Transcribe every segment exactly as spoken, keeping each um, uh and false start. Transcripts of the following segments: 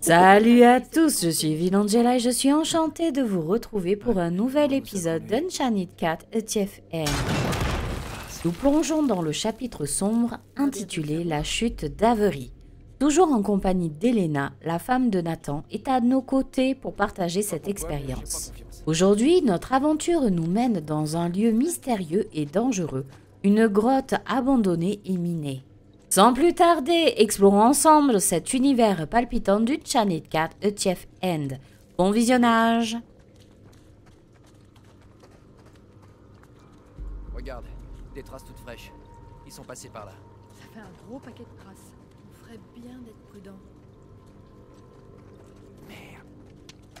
Salut à tous, je suis EvilAngela et je suis enchantée de vous retrouver pour un nouvel épisode d'Unshiny Cat E T F R. Nous plongeons dans le chapitre sombre intitulé La Chute d'Avery. Toujours en compagnie d'Elena, la femme de Nathan est à nos côtés pour partager cette expérience. Aujourd'hui, notre aventure nous mène dans un lieu mystérieux et dangereux, une grotte abandonnée et minée. Sans plus tarder, explorons ensemble cet univers palpitant du Unshiny Cat E T F End. Bon visionnage! Regarde, des traces toutes fraîches. Ils sont passés par là. Ça fait un gros paquet de traces. On ferait bien d'être prudent. Merde.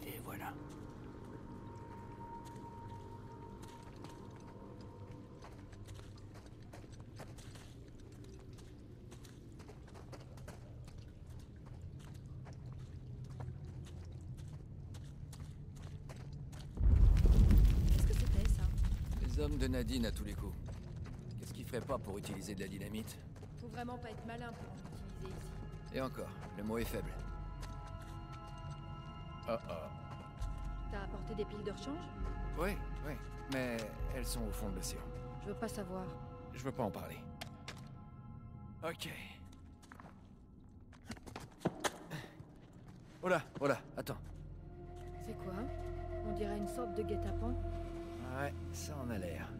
Et voilà. Qu'est-ce que c'était, ça? Les hommes de Nadine à tous les coups. Qu'est-ce qu'ils feraient pas pour utiliser de la dynamite? Faut vraiment pas être malin pour en utiliser ici. Et encore, le mot est faible. Oh oh. T'as apporté des piles de rechange? Oui, oui. Mais elles sont au fond de l'océan. Je veux pas savoir. Je veux pas en parler. Ok. Oh là, oh là, attends. C'est quoi? On dirait une sorte de guet-apens. Ouais, ça en a l'air.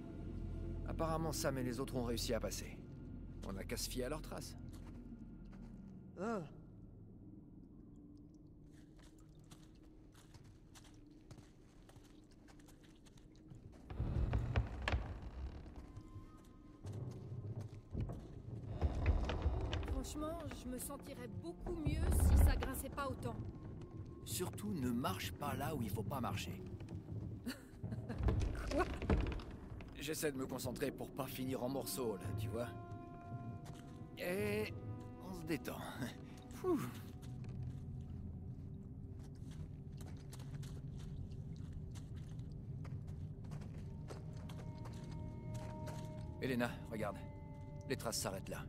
Apparemment, Sam et les autres ont réussi à passer. On a qu'à se fier à leurs traces. Oh. Franchement, je me sentirais beaucoup mieux si ça grinçait pas autant. Surtout, ne marche pas là où il faut pas marcher. Quoi? J'essaie de me concentrer pour pas finir en morceaux, là, tu vois. Et on se détend. Fou. Elena, regarde. Les traces s'arrêtent là.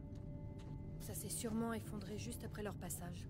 Ça s'est sûrement effondré juste après leur passage.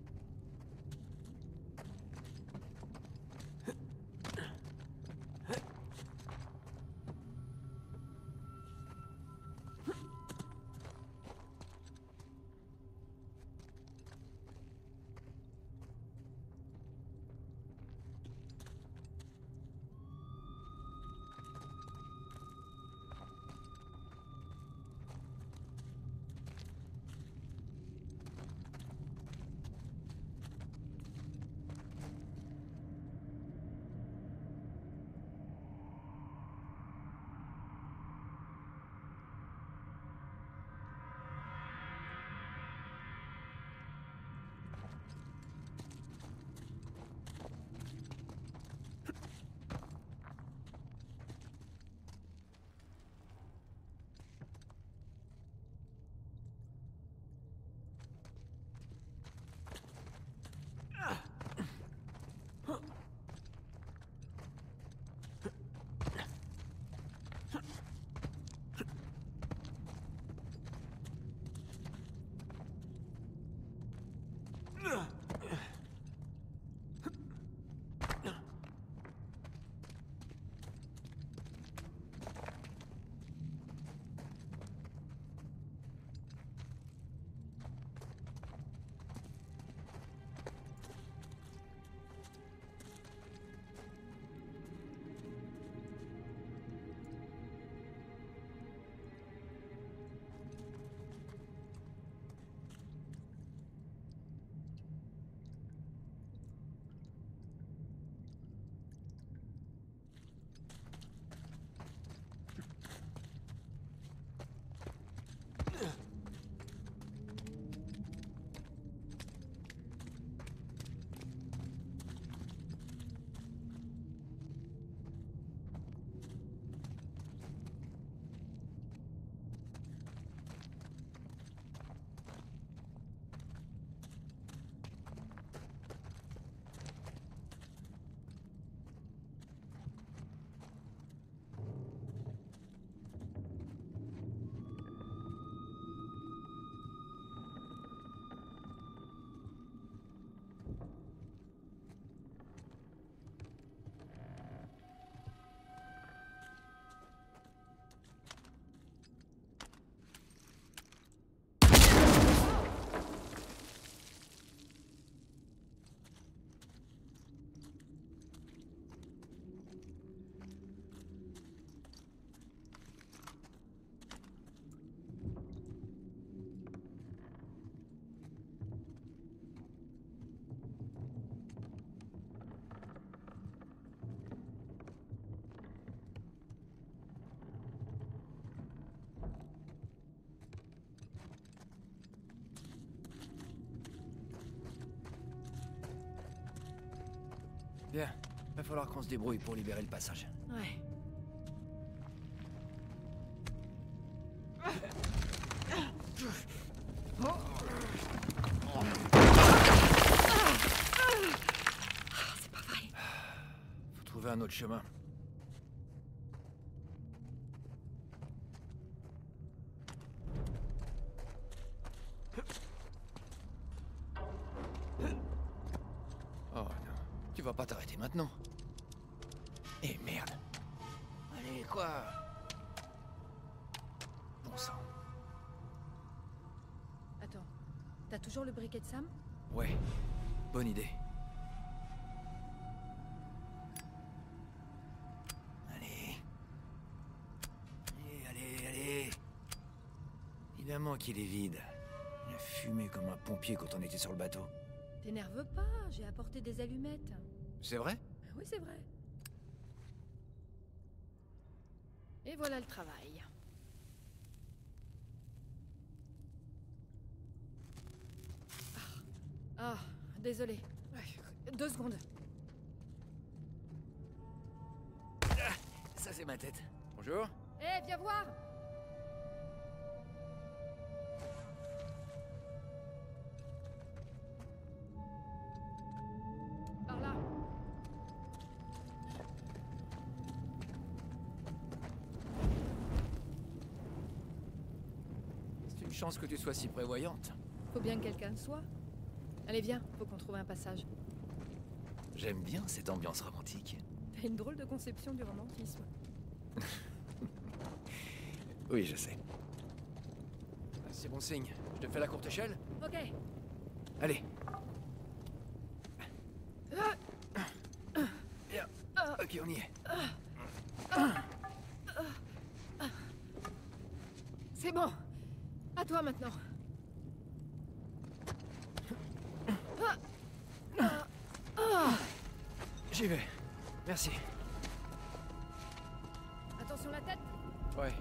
Bien, va falloir qu'on se débrouille pour libérer le passage. Ouais. Un autre chemin. Oh non, tu vas pas t'arrêter maintenant. Eh merde. Allez, quoi? Bon sang. Attends, t'as toujours le briquet de Sam? Ouais, bonne idée. Qu'il est vide. Il a fumé comme un pompier quand on était sur le bateau. T'énerve pas, j'ai apporté des allumettes. C'est vrai? Oui, c'est vrai. Et voilà le travail. Ah, ah désolé. Deux secondes. Ah, ça, c'est ma tête. Bonjour. Eh, hey, viens voir! Chance que tu sois si prévoyante. Faut bien que quelqu'un soit. Allez, viens, faut qu'on trouve un passage. J'aime bien cette ambiance romantique. T'as une drôle de conception du romantisme. Oui, je sais. C'est bon signe. Je te fais la courte échelle? Ok. Allez. Bien. Ok, on y est. C'est bon. À toi maintenant. J'y vais. Merci. Attention la tête. Ouais.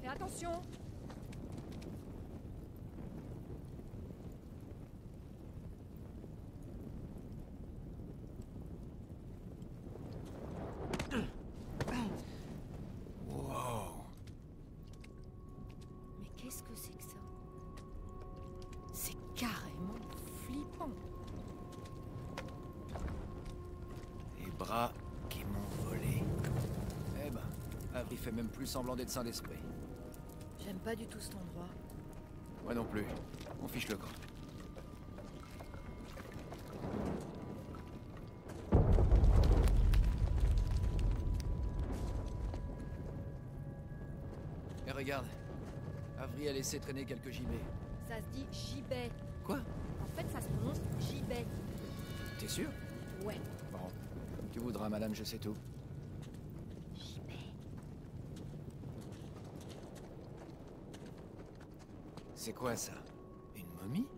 Fais attention. Fait même plus semblant d'être sain d'esprit. J'aime pas du tout cet endroit. Moi non plus. On fiche le camp. Et regarde. Avery a laissé traîner quelques gibets. Ça se dit gibet. Quoi? En fait, ça se prononce gibet. T'es sûr? Ouais. Bon. Tu voudras, madame, je sais tout. C'est quoi ça? Une momie?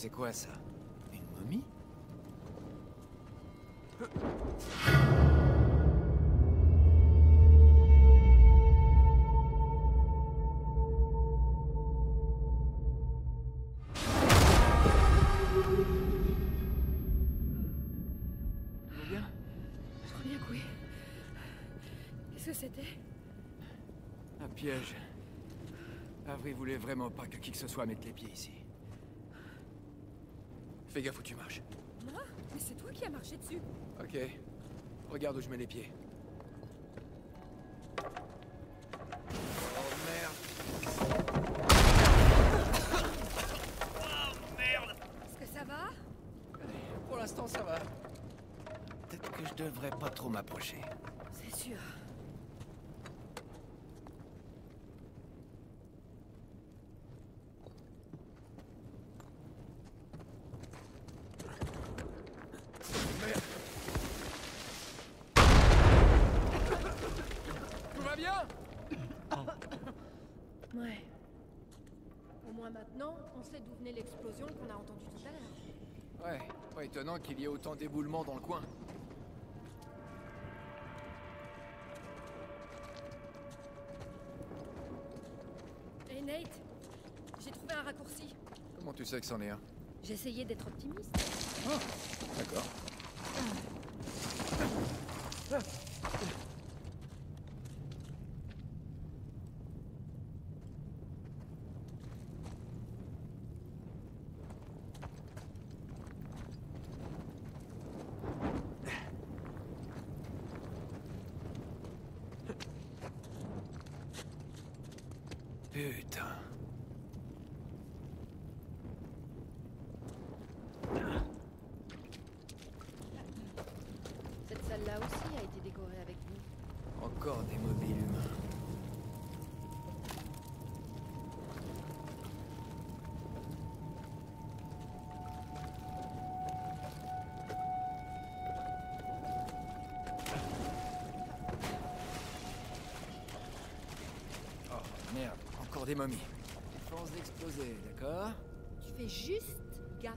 C'est quoi ça? Une momie? Bien. Je crois bien que oui. Qu'est-ce que c'était? Un piège. Avery voulait vraiment pas que qui que ce soit mette les pieds ici. Fais gaffe où tu marches. Moi? Mais c'est toi qui as marché dessus. Ok. Regarde où je mets les pieds. Oh merde. devrais pas trop m'approcher. C'est sûr. L'explosion qu'on a entendue tout à l'heure. Ouais, pas étonnant qu'il y ait autant d'éboulements dans le coin. Hey Nate, j'ai trouvé un raccourci. Comment tu sais que c'en est un? J'essayais d'être optimiste. Oh, d'accord. Ah. Ah. Des momies. Défense d'exploser, d'accord? Tu fais juste gaffe.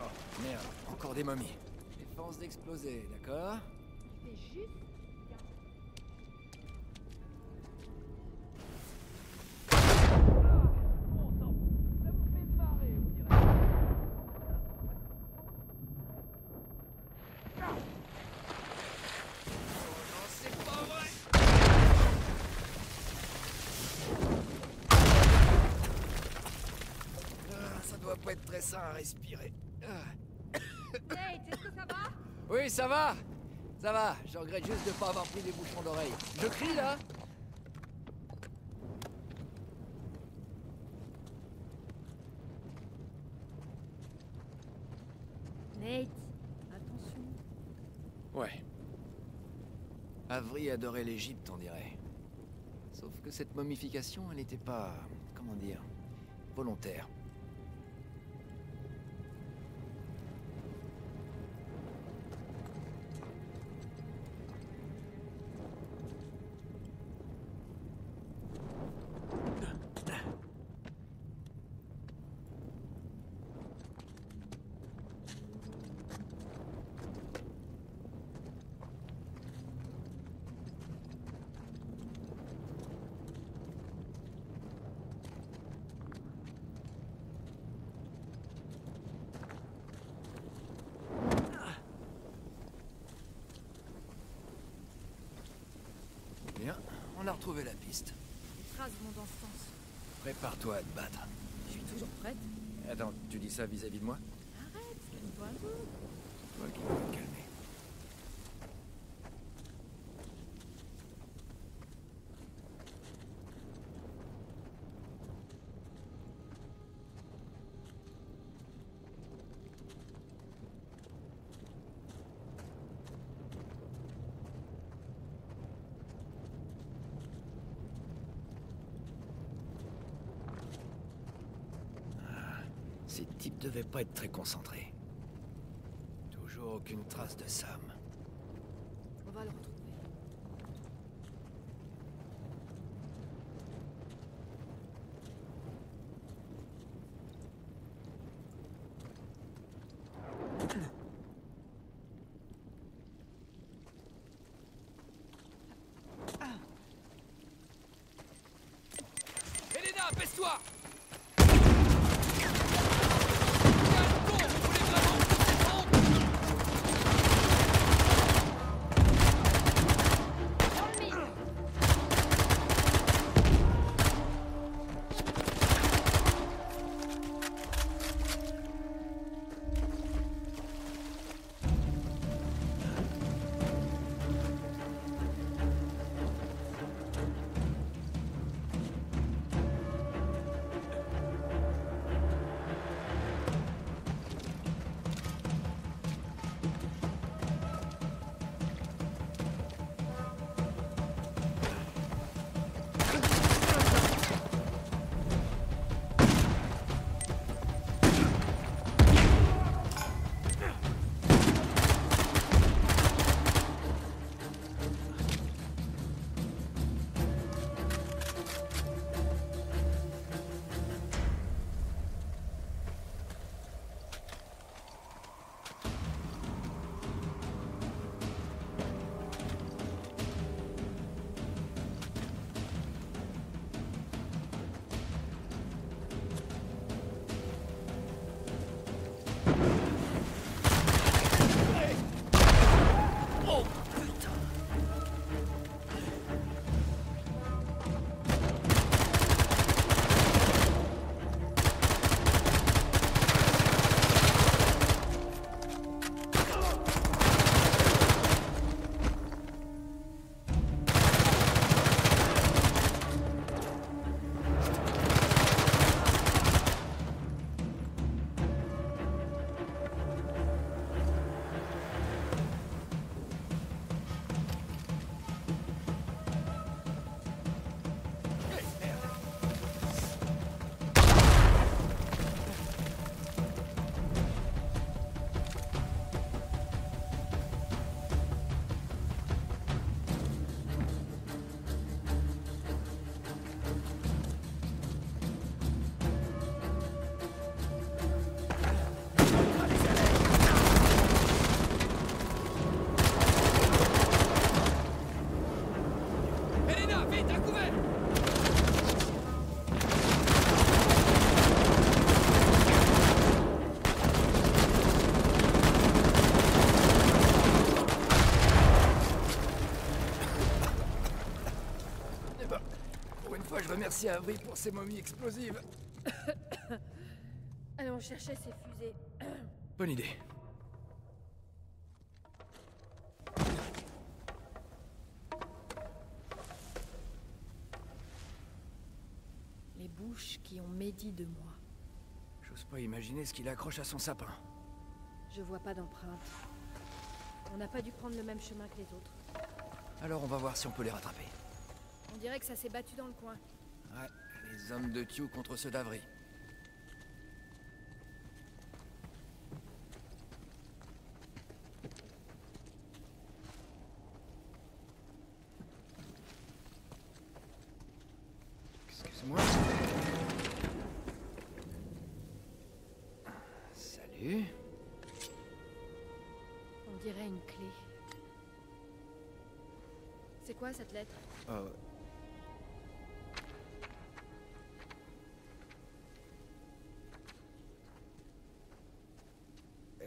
Oh merde, encore des momies. Défense d'exploser, d'accord? Tu fais juste. À respirer. Nate, est-ce que ça va? Oui, ça va. Ça va. Je regrette juste de pas avoir pris des bouchons d'oreille. Je crie là? Nate, attention. Ouais. Avery adorait l'Égypte, on dirait. Sauf que cette momification, elle n'était pas, comment dire, volontaire. On a retrouvé la piste. Les traces vont dans ce sens. Prépare-toi à te battre. Je suis toujours prête. Attends, tu dis ça vis-à-vis de moi? Arrête, calme-toi un peu. C'est toi qui vas me calmer. Je devais pas être très concentré. Toujours aucune trace de Sam. On va le retrouver. Elena, apaise-toi! Merci à Avery pour ses momies explosives. Allons chercher ces fusées. Bonne idée. Les bouches qui ont médit de moi. J'ose pas imaginer ce qu'il accroche à son sapin. Je vois pas d'empreinte. On n'a pas dû prendre le même chemin que les autres. Alors on va voir si on peut les rattraper. On dirait que ça s'est battu dans le coin. Ouais, les hommes de Thiou contre ceux d'Avery. Excuse-moi. Salut. On dirait une clé. C'est quoi cette lettre? Oh.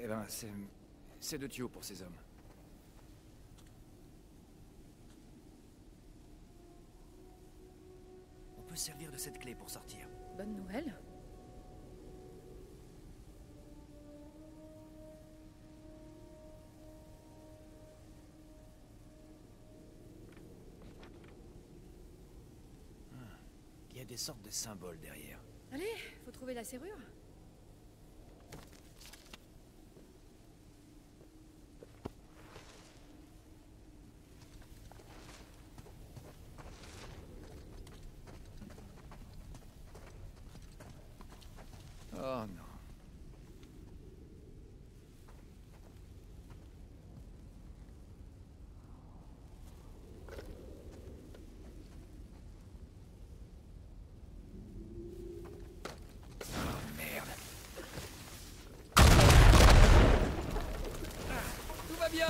Eh ben, c'est... c'est de Thiou pour ces hommes. On peut servir de cette clé pour sortir. Bonne nouvelle. Ah. Il y a des sortes de symboles derrière. Allez, faut trouver la serrure. Oh non. Oh merde. Ah, tout va bien.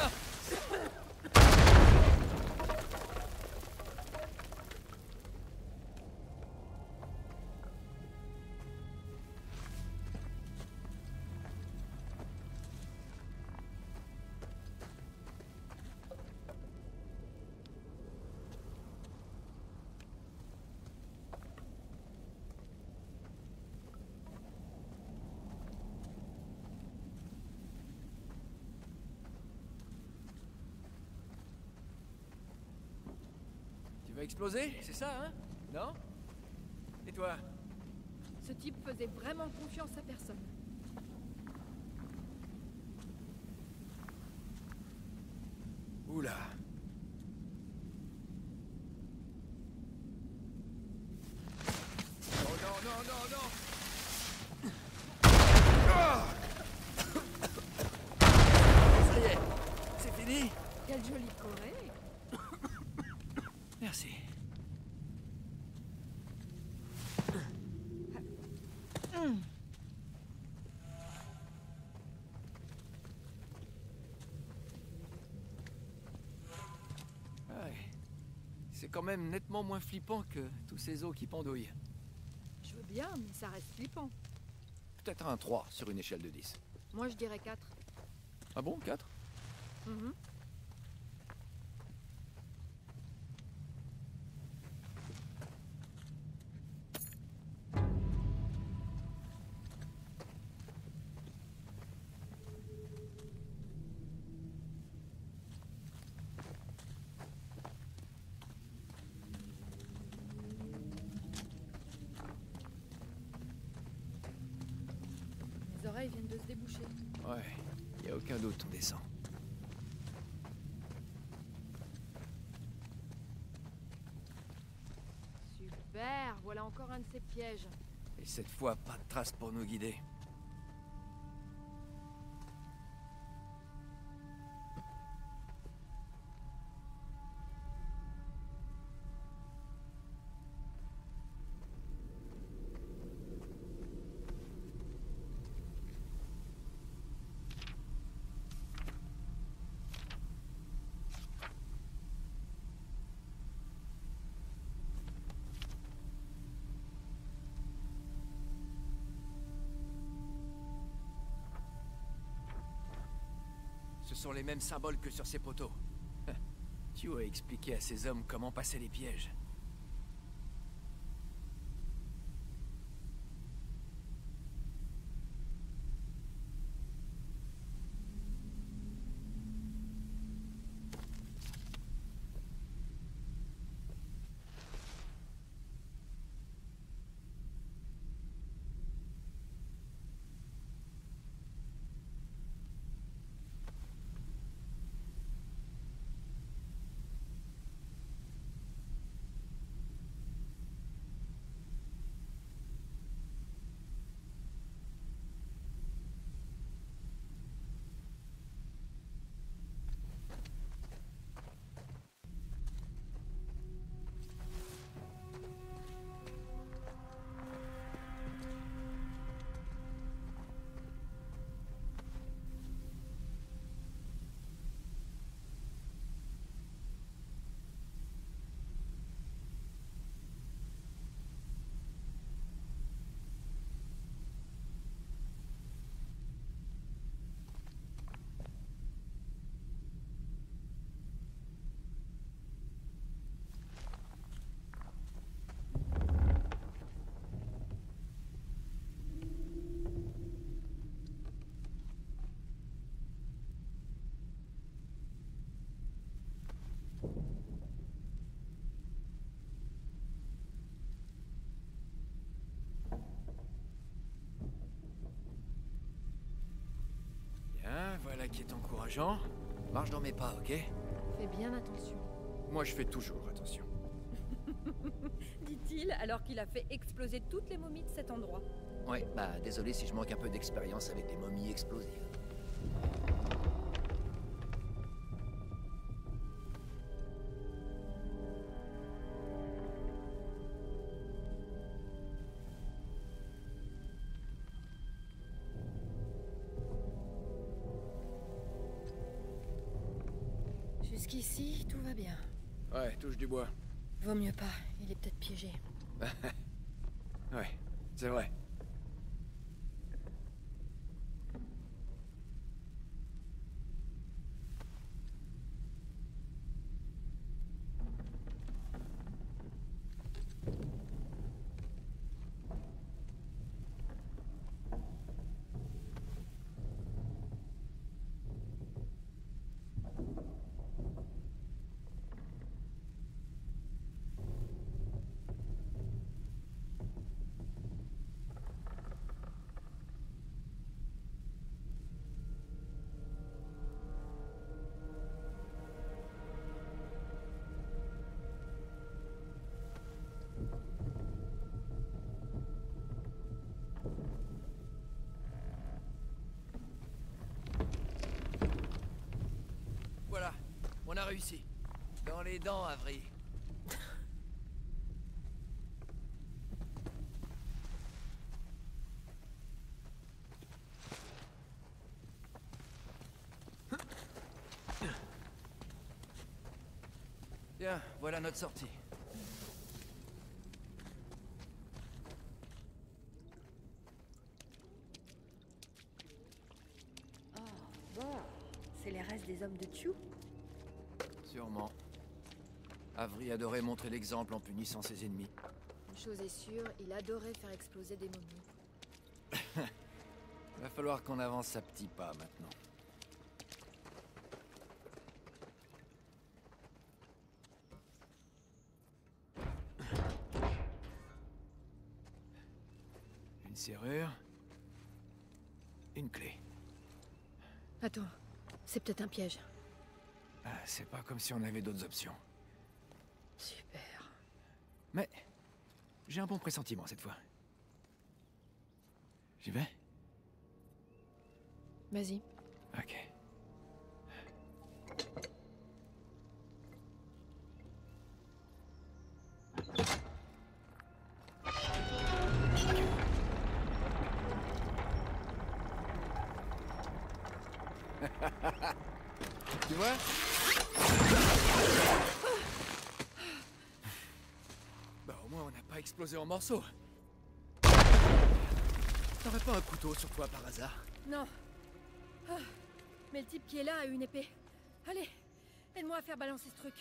Exploser, c'est ça, hein? Non? Et toi? Ce type faisait vraiment confiance à personne. Oula. Oh non, non, non, non! Oh, ça y est, c'est fini? Quelle jolie corée! Merci. Ouais. C'est quand même nettement moins flippant que tous ces os qui pendouillent. Je veux bien, mais ça reste flippant. Peut-être un trois sur une échelle de dix. Moi, je dirais quatre. Ah bon, quatre? Mhm. Ils viennent de se déboucher. Ouais, y a aucun doute, on descend. Super, voilà encore un de ces pièges. Et cette fois, pas de traces pour nous guider. sont les mêmes symboles que sur ces poteaux. Tu as expliqué à ces hommes comment passer les pièges. Voilà qui est encourageant. Marche dans mes pas, ok? Fais bien attention. Moi, je fais toujours attention. Dit-il, alors qu'il a fait exploser toutes les momies de cet endroit. Ouais, bah désolé si je manque un peu d'expérience avec des momies explosives. Jusqu'ici, tout va bien. Ouais, touche du bois. Vaut mieux pas, il est peut-être piégé. Ouais, c'est vrai. On a réussi. Dans les dents, Avery. Bien, voilà notre sortie. Oh, bon. C'est les restes des hommes de Tchou? Sûrement. Avery adorait montrer l'exemple en punissant ses ennemis. Une chose est sûre, il adorait faire exploser des momies. Il va falloir qu'on avance à petits pas maintenant. Une serrure. Une clé. Attends, c'est peut-être un piège. Ah, c'est pas comme si on avait d'autres options. Super. Mais j'ai un bon pressentiment cette fois. J'y vais? Vas-y. Ok. Tu vois? Bah au moins on n'a pas explosé en morceaux. T'aurais pas un couteau sur toi par hasard? Non. Ah, Mais le type qui est là a une épée. Allez, aide-moi à faire balancer ce truc.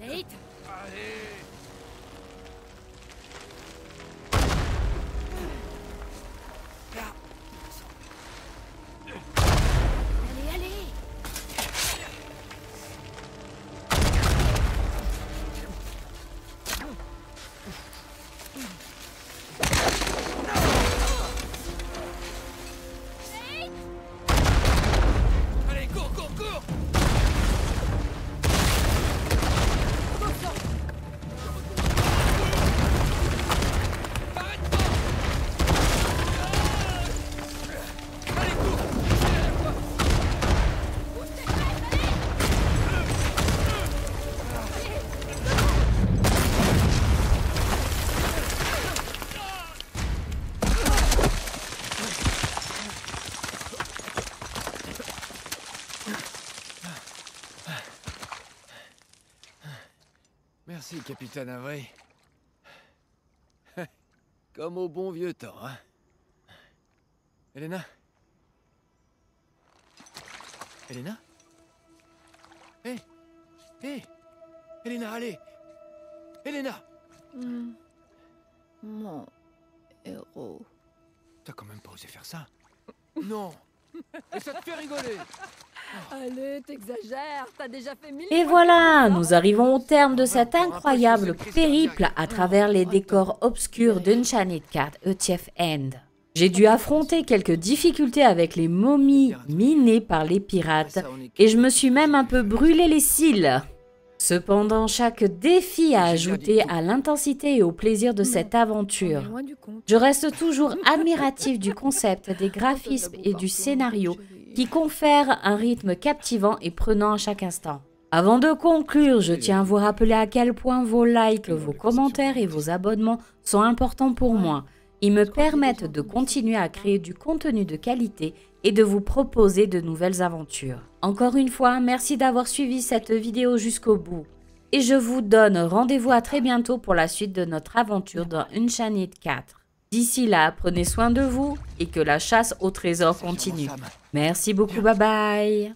Nate! Allez! Merci, Capitaine Avery. Comme au bon vieux temps, hein. Elena? Elena? Hé hey. Hé hey. Elena, allez! Elena! Mmh. Mon héros... T'as quand même pas osé faire ça? Non! Et ça te fait rigoler! Allez, t'exagères, t'as déjà fait mille. Et voilà, nous arrivons au terme de cet incroyable périple à travers les décors obscurs d'Enchanted Card E T F End. J'ai dû affronter quelques difficultés avec les momies minées par les pirates et je me suis même un peu brûlé les cils. Cependant, chaque défi a ajouté à l'intensité et au plaisir de cette aventure. Je reste toujours admiratif du concept, des graphismes et du scénario qui confère un rythme captivant et prenant à chaque instant. Avant de conclure, je tiens à vous rappeler à quel point vos likes, vos commentaires et vos abonnements sont importants pour moi. Ils me permettent de continuer à créer du contenu de qualité et de vous proposer de nouvelles aventures. Encore une fois, merci d'avoir suivi cette vidéo jusqu'au bout. Et je vous donne rendez-vous à très bientôt pour la suite de notre aventure dans Enchanted quatre. D'ici là, prenez soin de vous et que la chasse au trésor continue. Merci beaucoup, bye bye!